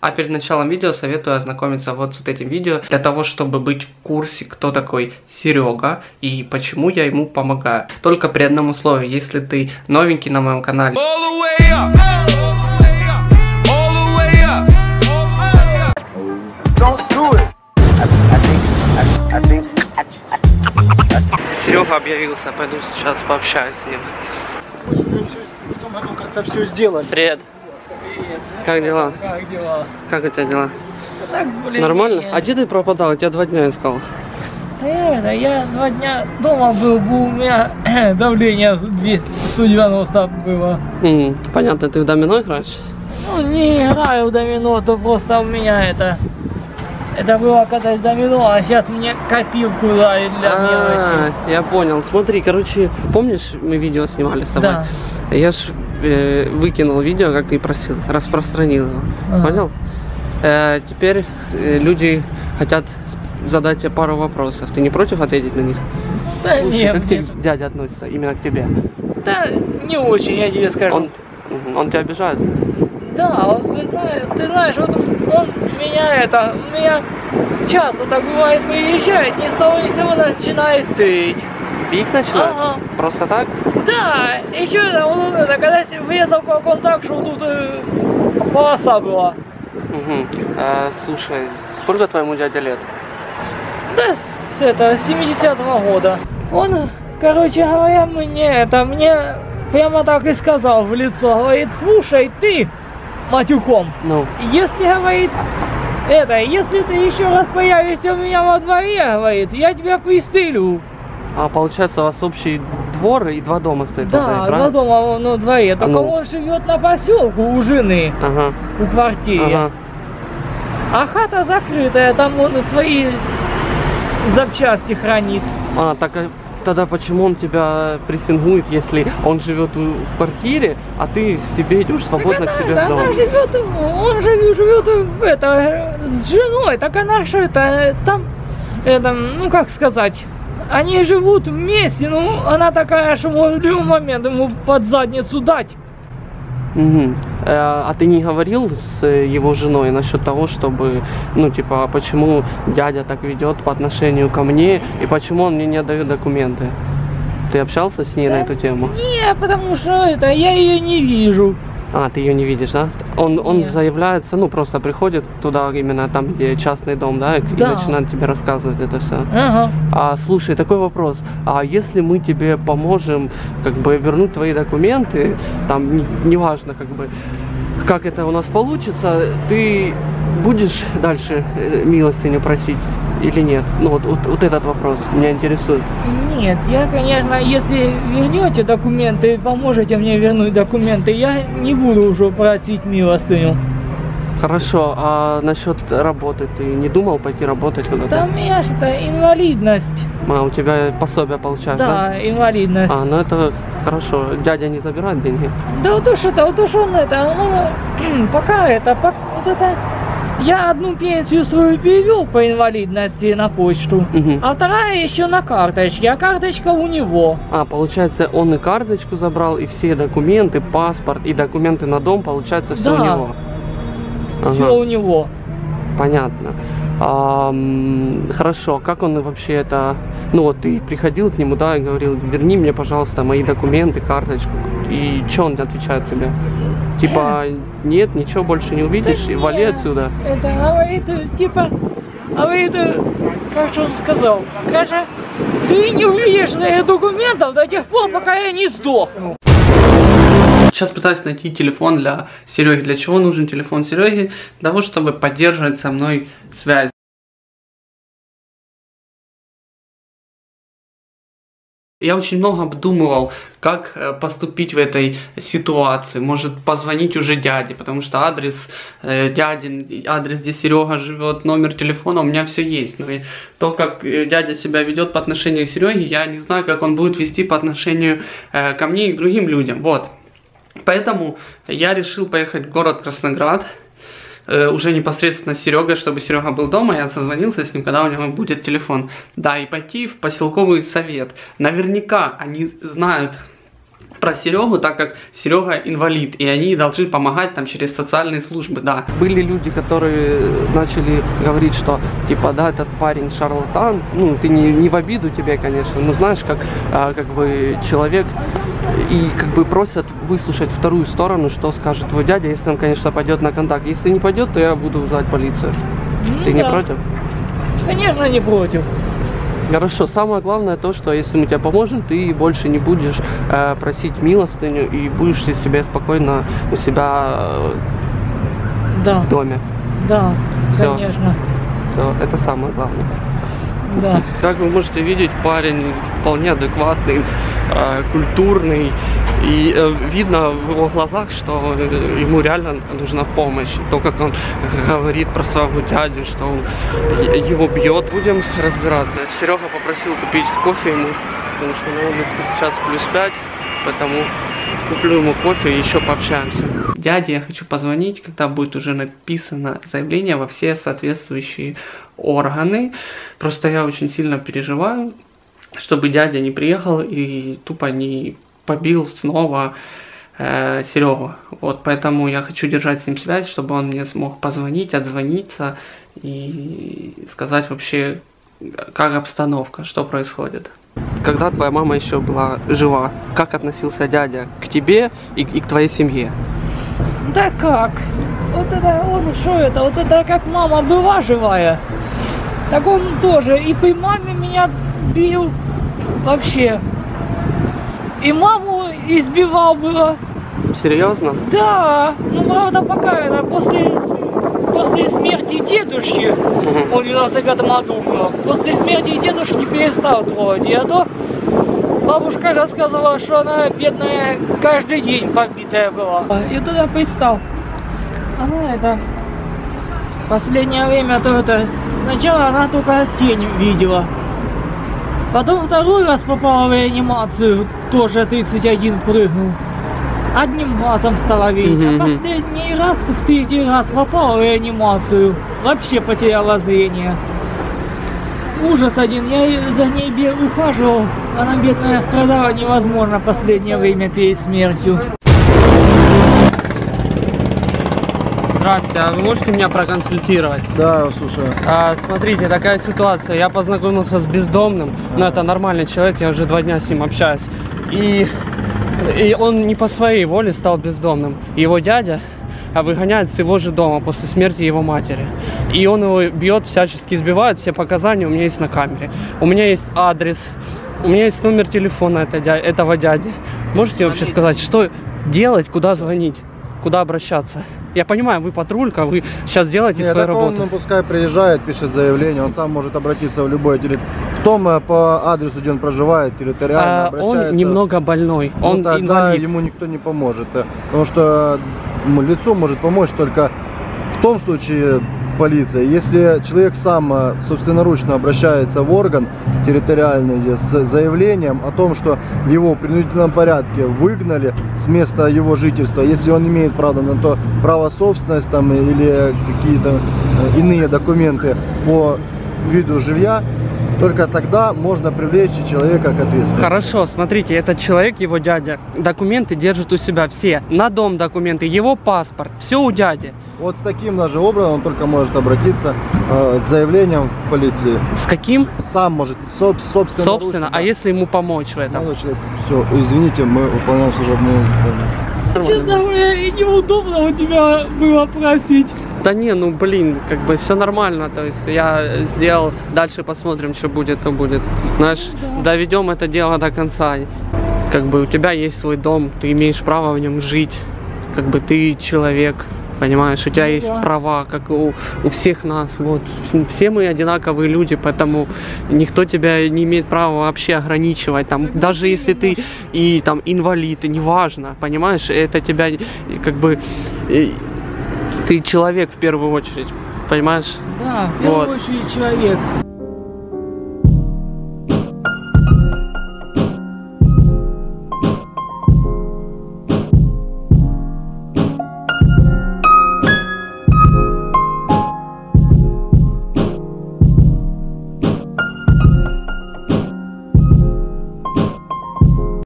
А перед началом видео советую ознакомиться вот с этим видео, для того, чтобы быть в курсе, кто такой Серега и почему я ему помогаю. Только при одном условии: если ты новенький на моем канале, Серега объявился, пойду сейчас пообщаюсь с ним. Мы уже в том году как-то все сделали. Привет. Привет. Как дела? Как дела? Как у тебя дела? Да так, блин, нормально? Нет. А где ты пропадал? Я тебя 2 дня искал. Да я 2 дня дома был, у меня давление 190 было. Понятно, ты в домино играешь? Ну, не играю в домино, то просто у меня это... Это было когда-то домино, а сейчас мне копилку дали для мелочи. Я понял. Смотри, короче, помнишь, мы видео снимали с тобой? Да. Я ж выкинул видео, как ты просил, распространил его. Понял? Теперь люди хотят задать тебе пару вопросов. Ты не против ответить на них? Да нет. Как тебе дядя относится именно к тебе? Да не очень, я тебе скажу. Он тебя обижает? Да, вот, ты знаешь, вот он меня часто так бывает, выезжает, ни с того ни с сего начинает тыть. Бить начинает? Ага. Просто так? Да, еще это, когда врезал кулаком так, что тут полоса была. Угу. Слушай, сколько твоему дяде лет? Да, с 72-го года. Он, короче говоря, мне прямо так и сказал в лицо, говорит: слушай, ты... матюком. No. Если, говорит, если ты еще раз появишься у меня во дворе, говорит, я тебя пристрелю. А получается, у вас общий двор и 2 дома стоит? Да, дворе, 2 дома на дворе. Только он живет на поселку у жены, у квартиры. А хата закрытая, там он свои запчасти хранит. А, так тогда почему он тебя прессингует, если он живет в квартире, а ты себе идешь свободно к себе в дом? Он живет с женой, так она же ну как сказать, они живут вместе, ну она такая, что в любой момент ему под задницу дать. Угу. А ты не говорил с его женой насчет того, чтобы, ну типа, почему дядя так ведет по отношению ко мне и почему он мне не отдает документы? Ты общался с ней на эту тему? Не, потому что я ее не вижу. А, ты ее не видишь, да? Он заявляется, ну просто приходит туда, именно там, где частный дом, да, и начинает тебе рассказывать это все. Слушай, такой вопрос. А если мы тебе поможем, как бы, вернуть твои документы, там, неважно, как бы, как это у нас получится, ты будешь дальше милостыню просить или нет? Ну вот этот вопрос меня интересует. Нет, я, конечно, если вернете документы, поможете мне вернуть документы, я не буду уже просить милостыню. Хорошо, а насчет работы, ты не думал пойти работать куда-то? Да у меня же это инвалидность. А, у тебя пособие получается? Да, инвалидность. А, ну это хорошо. Дядя не забирает деньги? Да вот уж он пока я одну пенсию свою перевел по инвалидности на почту, а вторая еще на карточке, а карточка у него. А, получается, он и карточку забрал, и все документы, паспорт, и документы на дом, получается, все у него. Все у него. Понятно. Хорошо, как он вообще это... Ну вот ты приходил к нему, да, и говорил: верни мне, пожалуйста, мои документы, карточку. И что он отвечает тебе? Типа, нет, ничего больше не увидишь, и вали отсюда. Это, как же он сказал, Каша, ты не увидишь моих документов до тех пор, пока я не сдохну. Сейчас пытаюсь найти телефон для Сереги. Для чего нужен телефон Сереги? Для того, чтобы поддерживать со мной связь. Я очень много обдумывал, как поступить в этой ситуации. Может, позвонить уже дяде, потому что адрес дяди, адрес, где Серега живет, номер телефона у меня все есть. Но то, как дядя себя ведет по отношению к Сереге, я не знаю, как он будет вести по отношению ко мне и к другим людям. Вот. Поэтому я решил поехать в город Красноград. Уже непосредственно с Серегой, чтобы Серега был дома, я созвонился с ним, когда у него будет телефон. Да, и пойти в поселковый совет. Наверняка они знают про Серегу, так как Серега инвалид, и они должны помогать там через социальные службы, да. Были люди, которые начали говорить, что типа, да, этот парень шарлатан, ну, ты не в обиду тебе, конечно, но знаешь, как бы человек, и как бы просят выслушать вторую сторону, что скажет твой дядя, если он, конечно, пойдет на контакт. Если не пойдет, то я буду звать полицию. Ну, ты да. Не против? Конечно, не против. Хорошо, самое главное то, что если мы тебе поможем, ты больше не будешь просить милостыню и будешь себя спокойно у себя да. В доме. Да, все. Конечно. Все, это самое главное. Да. Как вы можете видеть, парень вполне адекватный, культурный. И видно в его глазах, что ему реально нужна помощь. То, как он говорит про своего дядю, что он его бьет. Будем разбираться. Серега попросил купить кофе ему, потому что на улице сейчас +5, поэтому куплю ему кофе и еще пообщаемся. Дяде я хочу позвонить, когда будет уже написано заявление во все соответствующие органы. Просто я очень сильно переживаю, чтобы дядя не приехал и тупо не побил снова Серегу. Вот поэтому я хочу держать с ним связь, чтобы он мне смог позвонить, отзвониться и сказать вообще, как обстановка, что происходит. Когда твоя мама еще была жива, как относился дядя к тебе и к твоей семье? Да как? Вот это он, что это? Вот это как мама была живая. Так он тоже. И при маме меня бил вообще. И маму избивал было. Серьезно? Да. Ну правда пока это после смерти дедушки, он в 95-м году был, после смерти дедушки перестал трогать. И а то бабушка рассказывала, что она бедная каждый день побитая была. И тогда перестал. Она это последнее время то это сначала она только тень видела. Потом второй раз попала в реанимацию, тоже 31 прыгнул. Одним глазом стала видеть, а последний раз, в третий раз попала в реанимацию. Вообще потеряла зрение. Ужас один, я за ней ухаживал, она бедная страдала невозможно последнее время перед смертью. Здравствуйте, а вы можете меня проконсультировать? Да, слушаю. Смотрите, такая ситуация. Я познакомился с бездомным, но это нормальный человек, я уже 2 дня с ним общаюсь. И он не по своей воле стал бездомным. Его дядя выгоняет с его же дома после смерти его матери. И он его бьет, всячески избивает. Все показания у меня есть на камере. У меня есть адрес, у меня есть номер телефона этого дяди. Можете вообще сказать, что делать, куда звонить, куда обращаться? Я понимаю, вы патрулька, вы сейчас делаете свою работу. Он пускай приезжает, пишет заявление, он сам может обратиться в любой территорию. В том по адресу, где он проживает, территориально обращается. Он немного больной, ну, он тогда инвалид. Ему никто не поможет, потому что лицу может помочь только в том случае полиция. Если человек сам собственноручно обращается в орган территориальный с заявлением о том, что его в принудительном порядке выгнали с места его жительства, если он имеет право на то, право собственность там, или какие-то иные документы по виду жилья, только тогда можно привлечь человека к ответственности. Хорошо, смотрите, этот человек, его дядя, документы держит у себя все. На дом документы, его паспорт, все у дяди. Вот с таким даже образом он только может обратиться с заявлением в полицию. С каким? Сам может, собственно. Собственно, а если ему помочь в этом? Человек, все, извините, мы выполняем служебные обязанности. Честно говоря, и неудобно у тебя было просить. Да не, ну блин, как бы все нормально, то есть я сделал, дальше посмотрим, что будет, то будет. Знаешь, да. Доведем это дело до конца. Как бы у тебя есть свой дом, ты имеешь право в нем жить, как бы ты человек, понимаешь, у тебя есть права, как у всех нас, вот. Все мы одинаковые люди, поэтому никто тебя не имеет права вообще ограничивать, там, даже если ты и там инвалид, и неважно, понимаешь, это тебя как бы... Ты человек в первую очередь, понимаешь? Да, в первую очередь человек.